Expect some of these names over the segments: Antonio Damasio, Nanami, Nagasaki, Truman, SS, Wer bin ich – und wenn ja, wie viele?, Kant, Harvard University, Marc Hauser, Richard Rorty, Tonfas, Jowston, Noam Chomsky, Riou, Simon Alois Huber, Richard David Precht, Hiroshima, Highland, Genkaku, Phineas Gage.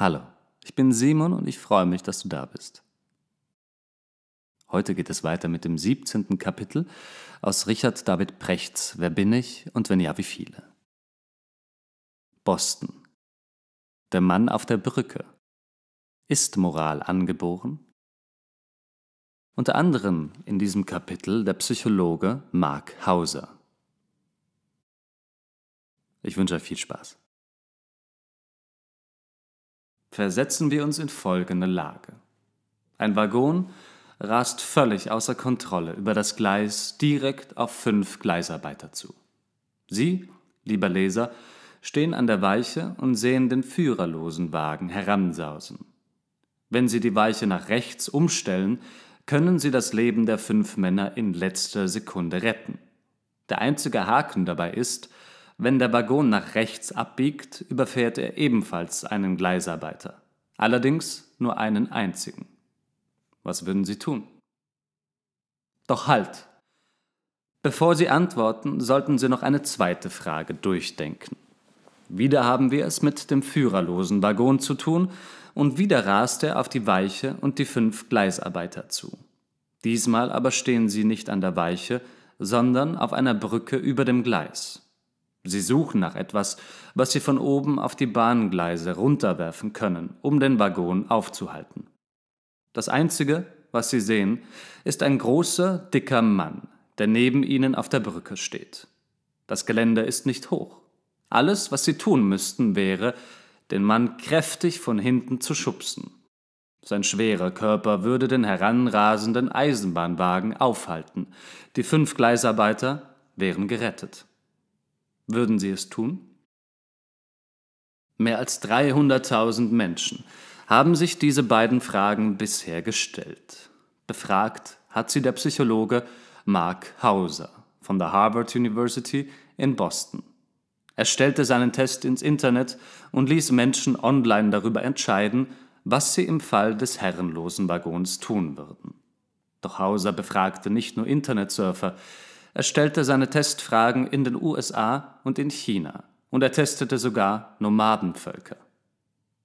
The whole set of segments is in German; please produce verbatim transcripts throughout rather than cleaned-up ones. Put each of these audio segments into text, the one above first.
Hallo, ich bin Simon und ich freue mich, dass du da bist. Heute geht es weiter mit dem siebzehnten Kapitel aus Richard David Prechts Wer bin ich und wenn ja, wie viele? Boston. Der Mann auf der Brücke. Ist Moral angeboren? Unter anderem in diesem Kapitel der Psychologe Marc Hauser. Ich wünsche euch viel Spaß. Versetzen wir uns in folgende Lage. Ein Waggon rast völlig außer Kontrolle über das Gleis direkt auf fünf Gleisarbeiter zu. Sie, lieber Leser, stehen an der Weiche und sehen den führerlosen Wagen heransausen. Wenn Sie die Weiche nach rechts umstellen, können Sie das Leben der fünf Männer in letzter Sekunde retten. Der einzige Haken dabei ist, wenn der Waggon nach rechts abbiegt, überfährt er ebenfalls einen Gleisarbeiter. Allerdings nur einen einzigen. Was würden Sie tun? Doch halt! Bevor Sie antworten, sollten Sie noch eine zweite Frage durchdenken. Wieder haben wir es mit dem führerlosen Waggon zu tun und wieder rast er auf die Weiche und die fünf Gleisarbeiter zu. Diesmal aber stehen sie nicht an der Weiche, sondern auf einer Brücke über dem Gleis. Sie suchen nach etwas, was sie von oben auf die Bahngleise runterwerfen können, um den Waggon aufzuhalten. Das Einzige, was Sie sehen, ist ein großer, dicker Mann, der neben Ihnen auf der Brücke steht. Das Geländer ist nicht hoch. Alles, was Sie tun müssten, wäre, den Mann kräftig von hinten zu schubsen. Sein schwerer Körper würde den heranrasenden Eisenbahnwagen aufhalten. Die fünf Gleisarbeiter wären gerettet. Würden Sie es tun? Mehr als dreihunderttausend Menschen haben sich diese beiden Fragen bisher gestellt. Befragt hat sie der Psychologe Marc Hauser von der Harvard University in Boston. Er stellte seinen Test ins Internet und ließ Menschen online darüber entscheiden, was sie im Fall des herrenlosen Waggons tun würden. Doch Hauser befragte nicht nur Internetsurfer, er stellte seine Testfragen in den U S A und in China und er testete sogar Nomadenvölker.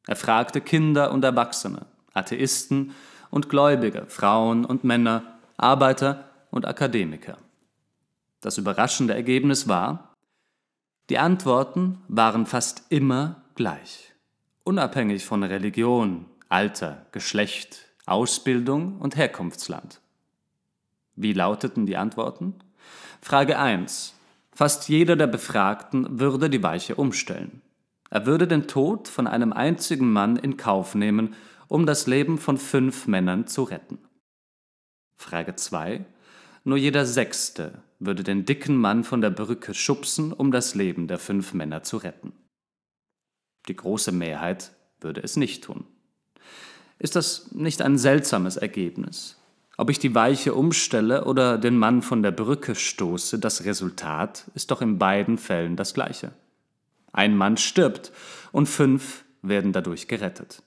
Er fragte Kinder und Erwachsene, Atheisten und Gläubige, Frauen und Männer, Arbeiter und Akademiker. Das überraschende Ergebnis war, die Antworten waren fast immer gleich, unabhängig von Religion, Alter, Geschlecht, Ausbildung und Herkunftsland. Wie lauteten die Antworten? Frage eins. Fast jeder der Befragten würde die Weiche umstellen. Er würde den Tod von einem einzigen Mann in Kauf nehmen, um das Leben von fünf Männern zu retten. Frage zwei. Nur jeder Sechste würde den dicken Mann von der Brücke schubsen, um das Leben der fünf Männer zu retten. Die große Mehrheit würde es nicht tun. Ist das nicht ein seltsames Ergebnis? Ob ich die Weiche umstelle oder den Mann von der Brücke stoße, das Resultat ist doch in beiden Fällen das gleiche. Ein Mann stirbt und fünf werden dadurch gerettet.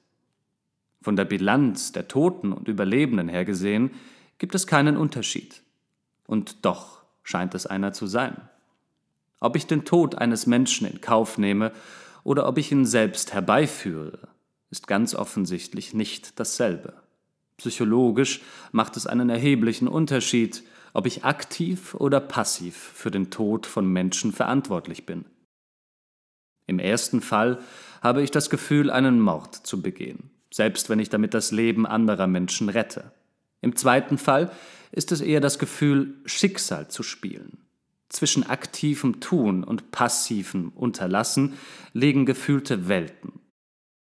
Von der Bilanz der Toten und Überlebenden her gesehen gibt es keinen Unterschied. Und doch scheint es einer zu sein. Ob ich den Tod eines Menschen in Kauf nehme oder ob ich ihn selbst herbeiführe, ist ganz offensichtlich nicht dasselbe. Psychologisch macht es einen erheblichen Unterschied, ob ich aktiv oder passiv für den Tod von Menschen verantwortlich bin. Im ersten Fall habe ich das Gefühl, einen Mord zu begehen, selbst wenn ich damit das Leben anderer Menschen rette. Im zweiten Fall ist es eher das Gefühl, Schicksal zu spielen. Zwischen aktivem Tun und passivem Unterlassen liegen gefühlte Welten.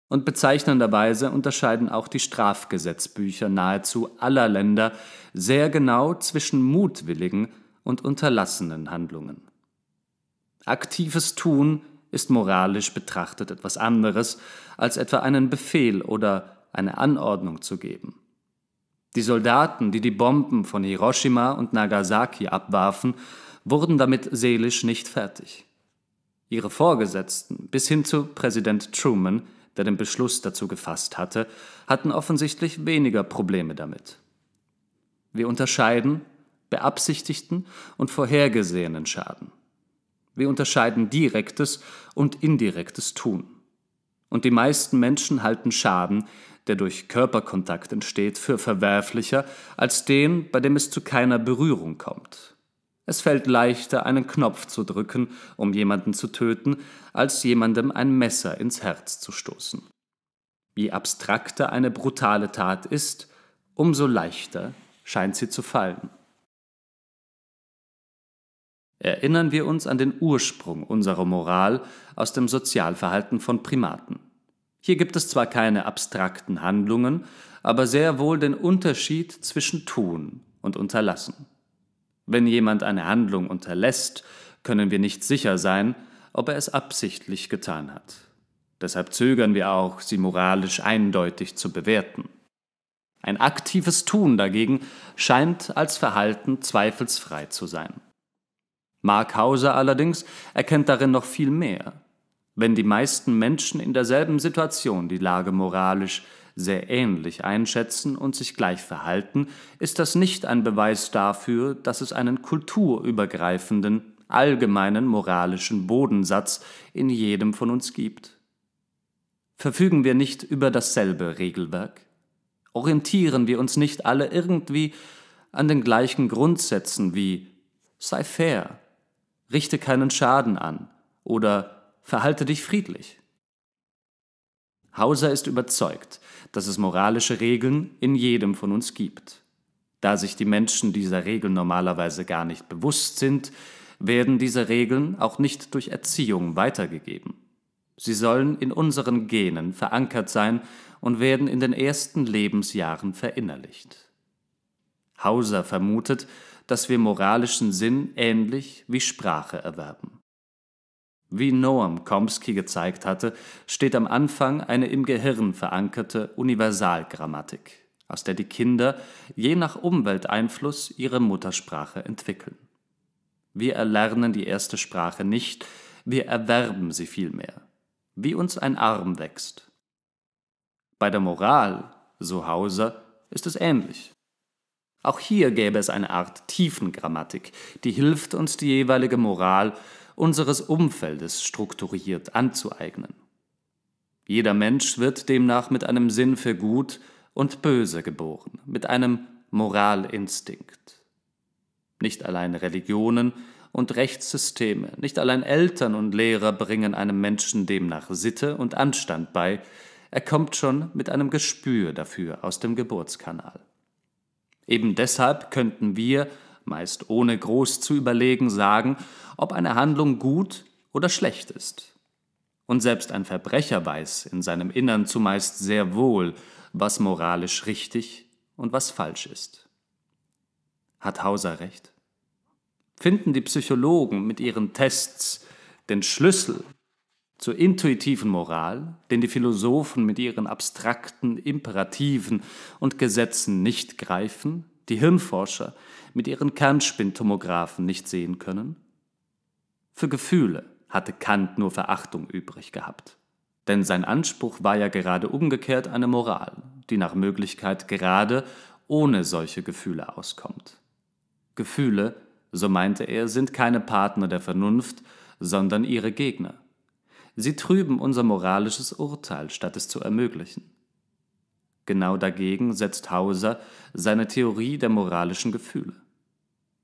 Und bezeichnenderweise unterscheiden auch die Strafgesetzbücher nahezu aller Länder sehr genau zwischen mutwilligen und unterlassenen Handlungen. Aktives Tun ist moralisch betrachtet etwas anderes, als etwa einen Befehl oder eine Anordnung zu geben. Die Soldaten, die die Bomben von Hiroshima und Nagasaki abwarfen, wurden damit seelisch nicht fertig. Ihre Vorgesetzten, bis hin zu Präsident Truman, der den Beschluss dazu gefasst hatte, hatten offensichtlich weniger Probleme damit. Wir unterscheiden beabsichtigten und vorhergesehenen Schaden. Wir unterscheiden direktes und indirektes Tun. und die meisten Menschen halten Schaden, der durch Körperkontakt entsteht, für verwerflicher als den, bei dem es zu keiner Berührung kommt. Es fällt leichter, einen Knopf zu drücken, um jemanden zu töten, als jemandem ein Messer ins Herz zu stoßen. Je abstrakter eine brutale Tat ist, umso leichter scheint sie zu fallen. Erinnern wir uns an den Ursprung unserer Moral aus dem Sozialverhalten von Primaten. Hier gibt es zwar keine abstrakten Handlungen, aber sehr wohl den Unterschied zwischen tun und unterlassen. Wenn jemand eine Handlung unterlässt, können wir nicht sicher sein, ob er es absichtlich getan hat. Deshalb zögern wir auch, sie moralisch eindeutig zu bewerten. Ein aktives Tun dagegen scheint als Verhalten zweifelsfrei zu sein. Marc Hauser allerdings erkennt darin noch viel mehr. Wenn die meisten Menschen in derselben Situation die Lage moralisch sehr ähnlich einschätzen und sich gleich verhalten, ist das nicht ein Beweis dafür, dass es einen kulturübergreifenden, allgemeinen moralischen Bodensatz in jedem von uns gibt. Verfügen wir nicht über dasselbe Regelwerk? Orientieren wir uns nicht alle irgendwie an den gleichen Grundsätzen wie sei fair, richte keinen Schaden an oder verhalte dich friedlich? Hauser ist überzeugt, dass es moralische Regeln in jedem von uns gibt. Da sich die Menschen dieser Regeln normalerweise gar nicht bewusst sind, werden diese Regeln auch nicht durch Erziehung weitergegeben. Sie sollen in unseren Genen verankert sein und werden in den ersten Lebensjahren verinnerlicht. Hauser vermutet, dass wir moralischen Sinn ähnlich wie Sprache erwerben. Wie Noam Chomsky gezeigt hatte, steht am Anfang eine im Gehirn verankerte Universalgrammatik, aus der die Kinder je nach Umwelteinfluss ihre Muttersprache entwickeln. Wir erlernen die erste Sprache nicht, wir erwerben sie vielmehr, wie uns ein Arm wächst. Bei der Moral, so Hauser, ist es ähnlich. Auch hier gäbe es eine Art Tiefengrammatik, die hilft uns, die jeweilige Moral unseres Umfeldes strukturiert anzueignen. Jeder Mensch wird demnach mit einem Sinn für Gut und Böse geboren, mit einem Moralinstinkt. Nicht allein Religionen und Rechtssysteme, nicht allein Eltern und Lehrer bringen einem Menschen demnach Sitte und Anstand bei, er kommt schon mit einem Gespür dafür aus dem Geburtskanal. Eben deshalb könnten wir, meist ohne groß zu überlegen, sagen, ob eine Handlung gut oder schlecht ist. Und selbst ein Verbrecher weiß in seinem Innern zumeist sehr wohl, was moralisch richtig und was falsch ist. Hat Hauser recht? Finden die Psychologen mit ihren Tests den Schlüssel zur intuitiven Moral, den die Philosophen mit ihren abstrakten Imperativen und Gesetzen nicht greifen, die Hirnforscher mit ihren Kernspintomographen nicht sehen können? Für Gefühle hatte Kant nur Verachtung übrig gehabt. Denn sein Anspruch war ja gerade umgekehrt eine Moral, die nach Möglichkeit gerade ohne solche Gefühle auskommt. Gefühle, so meinte er, sind keine Partner der Vernunft, sondern ihre Gegner. Sie trüben unser moralisches Urteil, statt es zu ermöglichen. Genau dagegen setzt Hauser seine Theorie der moralischen Gefühle.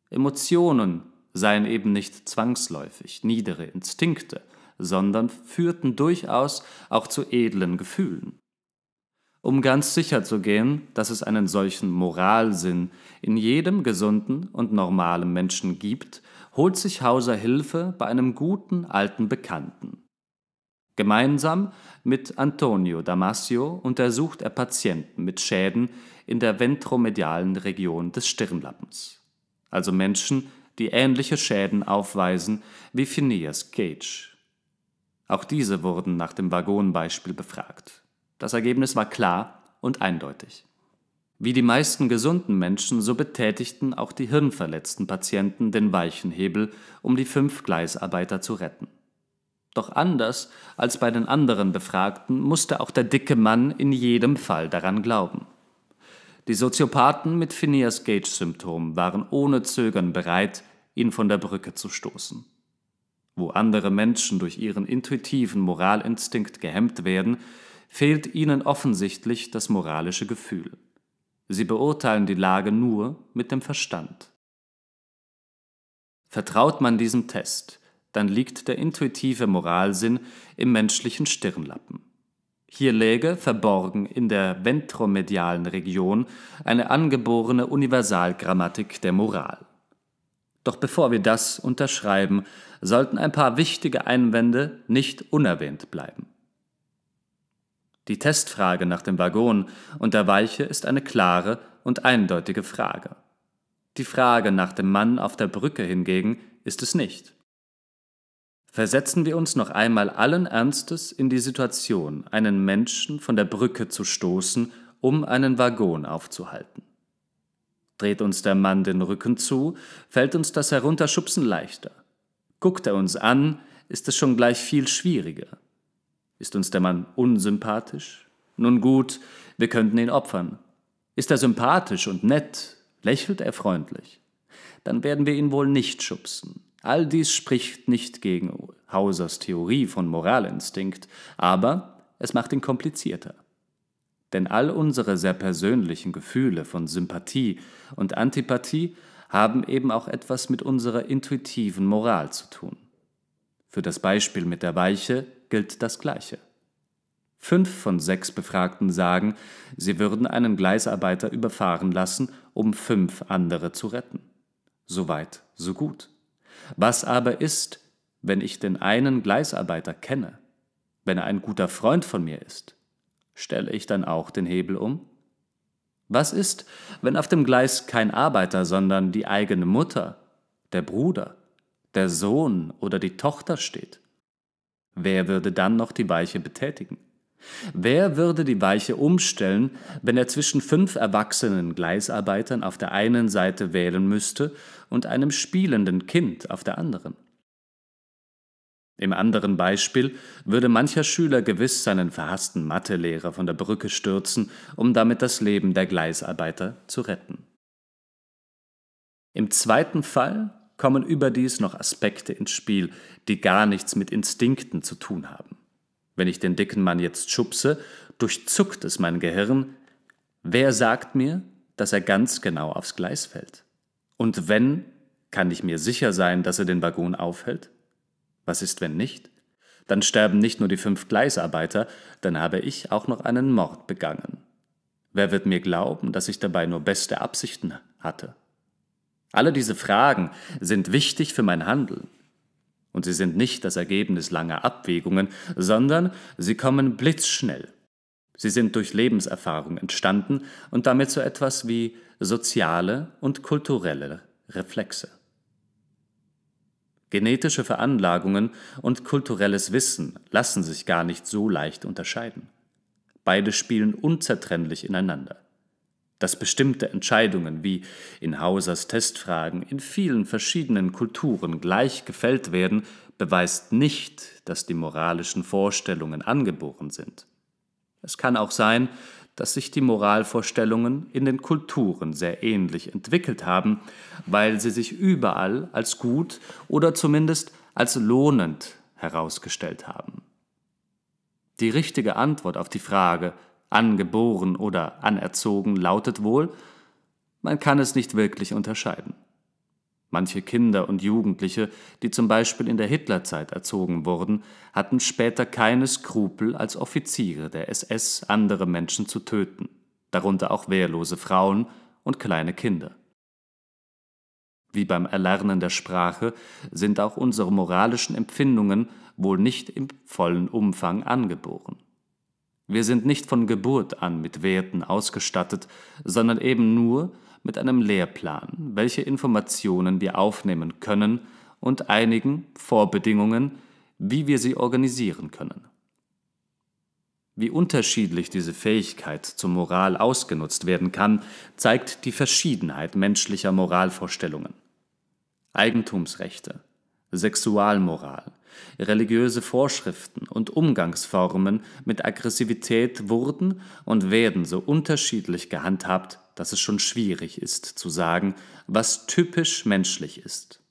Emotionen seien eben nicht zwangsläufig niedere Instinkte, sondern führten durchaus auch zu edlen Gefühlen. Um ganz sicher zu gehen, dass es einen solchen Moralsinn in jedem gesunden und normalen Menschen gibt, holt sich Hauser Hilfe bei einem guten alten Bekannten. Gemeinsam mit Antonio Damasio untersucht er Patienten mit Schäden in der ventromedialen Region des Stirnlappens, also Menschen, die ähnliche Schäden aufweisen wie Phineas Gage. Auch diese wurden nach dem Waggonbeispiel befragt. Das Ergebnis war klar und eindeutig. Wie die meisten gesunden Menschen, so betätigten auch die hirnverletzten Patienten den Weichenhebel, um die fünf Gleisarbeiter zu retten. Doch anders als bei den anderen Befragten musste auch der dicke Mann in jedem Fall daran glauben. Die Soziopathen mit Phineas Gage-Symptomen waren ohne Zögern bereit, ihn von der Brücke zu stoßen. wo andere Menschen durch ihren intuitiven Moralinstinkt gehemmt werden, fehlt ihnen offensichtlich das moralische Gefühl. Sie beurteilen die Lage nur mit dem Verstand. Vertraut man diesem Test, dann liegt der intuitive Moralsinn im menschlichen Stirnlappen. Hier läge, verborgen in der ventromedialen Region, eine angeborene Universalgrammatik der Moral. Doch bevor wir das unterschreiben, sollten ein paar wichtige Einwände nicht unerwähnt bleiben. Die Testfrage nach dem Waggon und der Weiche ist eine klare und eindeutige Frage. Die Frage nach dem Mann auf der Brücke hingegen ist es nicht. Versetzen wir uns noch einmal allen Ernstes in die Situation, einen Menschen von der Brücke zu stoßen, um einen Waggon aufzuhalten. Dreht uns der Mann den Rücken zu, fällt uns das Herunterschubsen leichter. Guckt er uns an, ist es schon gleich viel schwieriger. Ist uns der Mann unsympathisch? Nun gut, wir könnten ihn opfern. Ist er sympathisch und nett, lächelt er freundlich? Dann werden wir ihn wohl nicht schubsen. All dies spricht nicht gegen Hausers Theorie von Moralinstinkt, aber es macht ihn komplizierter. Denn all unsere sehr persönlichen Gefühle von Sympathie und Antipathie haben eben auch etwas mit unserer intuitiven Moral zu tun. Für das Beispiel mit der Weiche gilt das Gleiche. Fünf von sechs Befragten sagen, sie würden einen Gleisarbeiter überfahren lassen, um fünf andere zu retten. Soweit, so gut. Was aber ist, wenn ich den einen Gleisarbeiter kenne, wenn er ein guter Freund von mir ist? Stelle ich dann auch den Hebel um? Was ist, wenn auf dem Gleis kein Arbeiter, sondern die eigene Mutter, der Bruder, der Sohn oder die Tochter steht? Wer würde dann noch die Weiche betätigen? Wer würde die Weiche umstellen, wenn er zwischen fünf erwachsenen Gleisarbeitern auf der einen Seite wählen müsste und einem spielenden Kind auf der anderen? Im anderen Beispiel würde mancher Schüler gewiss seinen verhassten Mathelehrer von der Brücke stürzen, um damit das Leben der Gleisarbeiter zu retten. Im zweiten Fall kommen überdies noch Aspekte ins Spiel, die gar nichts mit Instinkten zu tun haben. Wenn ich den dicken Mann jetzt schubse, durchzuckt es mein Gehirn. Wer sagt mir, dass er ganz genau aufs Gleis fällt? Und wenn, kann ich mir sicher sein, dass er den Waggon aufhält? Was ist, wenn nicht? Dann sterben nicht nur die fünf Gleisarbeiter, dann habe ich auch noch einen Mord begangen. Wer wird mir glauben, dass ich dabei nur beste Absichten hatte? Alle diese Fragen sind wichtig für mein Handeln. Und sie sind nicht das Ergebnis langer Abwägungen, sondern sie kommen blitzschnell. Sie sind durch Lebenserfahrung entstanden und damit so etwas wie soziale und kulturelle Reflexe. Genetische Veranlagungen und kulturelles Wissen lassen sich gar nicht so leicht unterscheiden. Beide spielen unzertrennlich ineinander. Dass bestimmte Entscheidungen wie in Hausers Testfragen in vielen verschiedenen Kulturen gleich gefällt werden, beweist nicht, dass die moralischen Vorstellungen angeboren sind. Es kann auch sein, dass sich die Moralvorstellungen in den Kulturen sehr ähnlich entwickelt haben, weil sie sich überall als gut oder zumindest als lohnend herausgestellt haben. Die richtige Antwort auf die Frage, angeboren oder anerzogen, lautet wohl, man kann es nicht wirklich unterscheiden. Manche Kinder und Jugendliche, die zum Beispiel in der Hitlerzeit erzogen wurden, hatten später keine Skrupel, als Offiziere der S S andere Menschen zu töten, darunter auch wehrlose Frauen und kleine Kinder. Wie beim Erlernen der Sprache sind auch unsere moralischen Empfindungen wohl nicht im vollen Umfang angeboren. Wir sind nicht von Geburt an mit Werten ausgestattet, sondern eben nur mit einem Lehrplan, welche Informationen wir aufnehmen können und einigen Vorbedingungen, wie wir sie organisieren können. Wie unterschiedlich diese Fähigkeit zur Moral ausgenutzt werden kann, zeigt die Verschiedenheit menschlicher Moralvorstellungen. Eigentumsrechte, Sexualmoral, religiöse Vorschriften und Umgangsformen mit Aggressivität wurden und werden so unterschiedlich gehandhabt, dass es schon schwierig ist zu sagen, was typisch menschlich ist.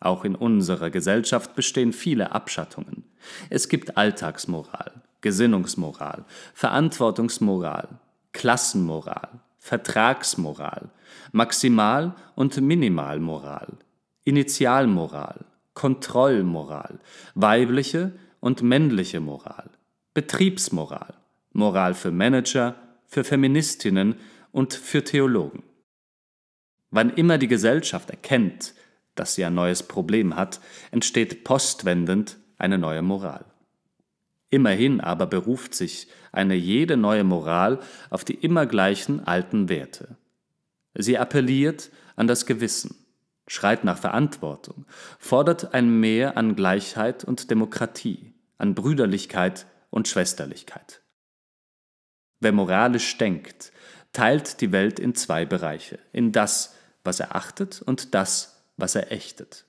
Auch in unserer Gesellschaft bestehen viele Abschattungen. Es gibt Alltagsmoral, Gesinnungsmoral, Verantwortungsmoral, Klassenmoral, Vertragsmoral, Maximal- und Minimalmoral, Initialmoral, Kontrollmoral, weibliche und männliche Moral, Betriebsmoral, Moral für Manager, für Feministinnen und für Theologen. Wann immer die Gesellschaft erkennt, dass sie ein neues Problem hat, entsteht postwendend eine neue Moral. Immerhin aber beruft sich eine jede neue Moral auf die immer gleichen alten Werte. Sie appelliert an das Gewissen, schreit nach Verantwortung, fordert ein Mehr an Gleichheit und Demokratie, an Brüderlichkeit und Schwesterlichkeit. Wer moralisch denkt, teilt die Welt in zwei Bereiche, in das, was er achtet, und das, was er ächtet.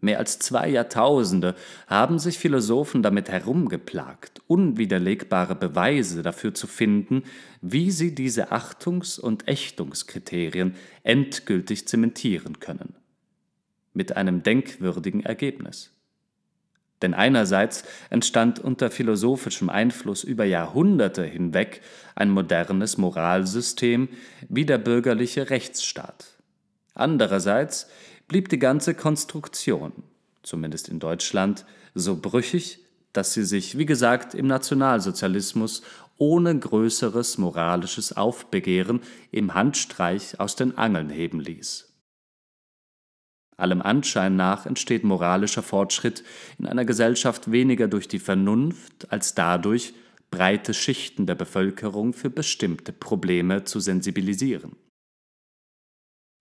Mehr als zwei Jahrtausende haben sich Philosophen damit herumgeplagt, unwiderlegbare Beweise dafür zu finden, wie sie diese Achtungs- und Ächtungskriterien endgültig zementieren können. Mit einem denkwürdigen Ergebnis. Denn einerseits entstand unter philosophischem Einfluss über Jahrhunderte hinweg ein modernes Moralsystem wie der bürgerliche Rechtsstaat. Andererseits blieb die ganze Konstruktion, zumindest in Deutschland, so brüchig, dass sie sich, wie gesagt, im Nationalsozialismus ohne größeres moralisches Aufbegehren im Handstreich aus den Angeln heben ließ. Allem Anschein nach entsteht moralischer Fortschritt in einer Gesellschaft weniger durch die Vernunft als dadurch, breite Schichten der Bevölkerung für bestimmte Probleme zu sensibilisieren.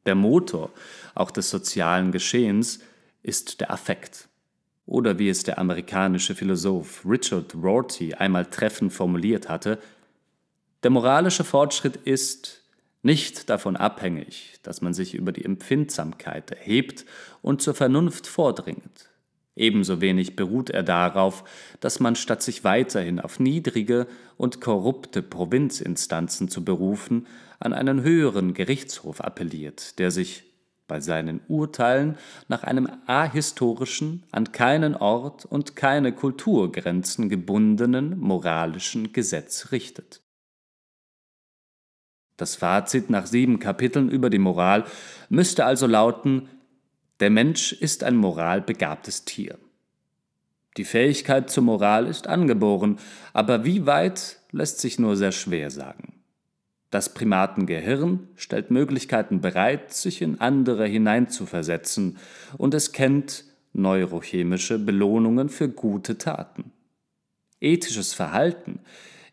Der Motor auch des sozialen Geschehens ist der Affekt. Oder wie es der amerikanische Philosoph Richard Rorty einmal treffend formuliert hatte, der moralische Fortschritt ist nicht davon abhängig, dass man sich über die Empfindsamkeit erhebt und zur Vernunft vordringt. Ebenso wenig beruht er darauf, dass man statt sich weiterhin auf niedrige und korrupte Provinzinstanzen zu berufen, an einen höheren Gerichtshof appelliert, der sich bei seinen Urteilen nach einem ahistorischen, an keinen Ort und keine Kulturgrenzen gebundenen moralischen Gesetz richtet. Das Fazit nach sieben Kapiteln über die Moral müsste also lauten: Der Mensch ist ein moralbegabtes Tier. Die Fähigkeit zur Moral ist angeboren, aber wie weit lässt sich nur sehr schwer sagen. Das Primatengehirn stellt Möglichkeiten bereit, sich in andere hineinzuversetzen, und es kennt neurochemische Belohnungen für gute Taten. Ethisches Verhalten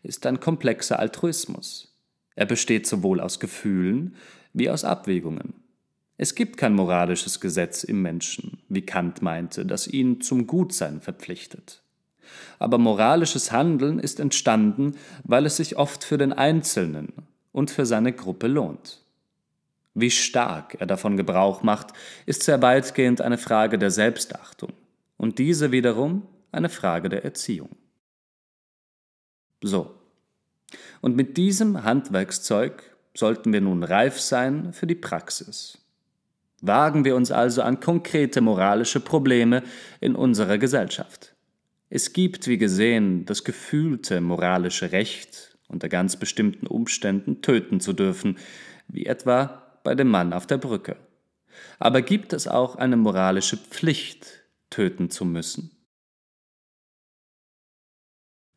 ist ein komplexer Altruismus. Er besteht sowohl aus Gefühlen wie aus Abwägungen. Es gibt kein moralisches Gesetz im Menschen, wie Kant meinte, das ihn zum Gutsein verpflichtet. Aber moralisches Handeln ist entstanden, weil es sich oft für den Einzelnen und für seine Gruppe lohnt. Wie stark er davon Gebrauch macht, ist sehr weitgehend eine Frage der Selbstachtung und diese wiederum eine Frage der Erziehung. So. Und mit diesem Handwerkszeug sollten wir nun reif sein für die Praxis. Wagen wir uns also an konkrete moralische Probleme in unserer Gesellschaft. Es gibt, wie gesehen, das gefühlte moralische Recht, unter ganz bestimmten Umständen töten zu dürfen, wie etwa bei dem Mann auf der Brücke. Aber gibt es auch eine moralische Pflicht, töten zu müssen?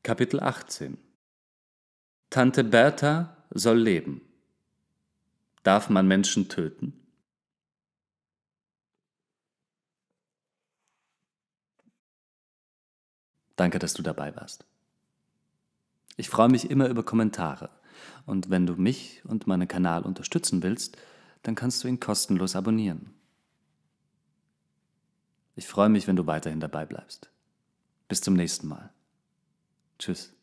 Kapitel achtzehn. Tante Bertha soll leben. Darf man Menschen töten? Danke, dass du dabei warst. Ich freue mich immer über Kommentare. Und wenn du mich und meinen Kanal unterstützen willst, dann kannst du ihn kostenlos abonnieren. Ich freue mich, wenn du weiterhin dabei bleibst. Bis zum nächsten Mal. Tschüss.